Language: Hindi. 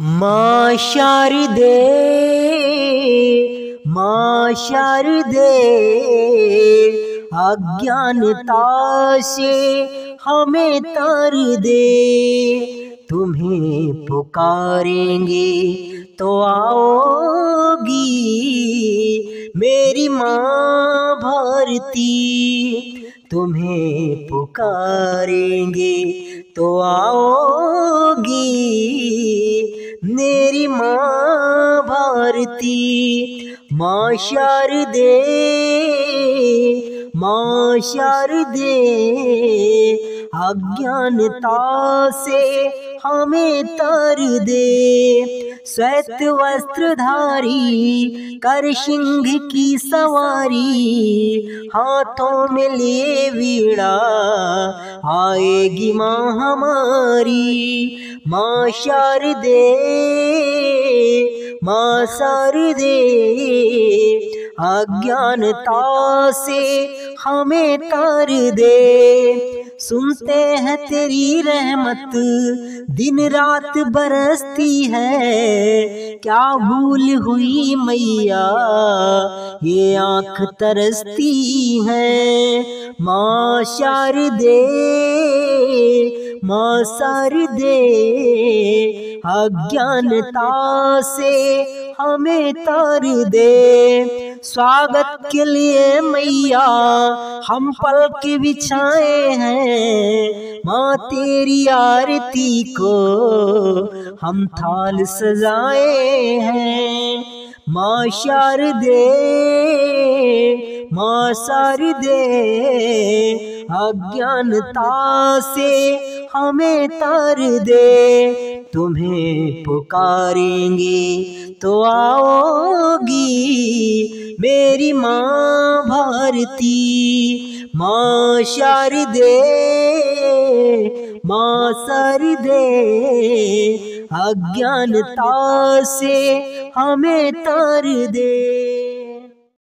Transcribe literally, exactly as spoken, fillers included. माँ शारदे माँ शारदे अज्ञानता से हमें तर दे, तुम्हें पुकारेंगे तो आओगी मेरी माँ भारती, तुम्हें पुकारेंगे तो आओगी मेरी माँ भारती। माँ शारदे माँ शारदे अज्ञानता से हमें तर दे, श्वेत वस्त्रधारी कर सिंह की सवारी, हाथों में लिए वीणा आएगी माँ हमारी। माँ शारदे माँ शारदे अज्ञानता से हमें तर दे, सुनते हैं तेरी रहमत दिन रात बरसती है, क्या भूल हुई मैया ये आँख तरसती है। माँ शारदे माँ शारदे अज्ञानता से हमें तर दे, स्वागत के लिए मैया हम पलक बिछाए हैं, माँ तेरी आरती को हम थाल सजाए हैं। माँ शारदे माँ शारदे अज्ञानता से हमें तर दे, तुम्हें पुकारेंगे तो आओगी मेरी माँ भारती। माँ शारदे माँ शारदे अज्ञानता से हमें तर दे।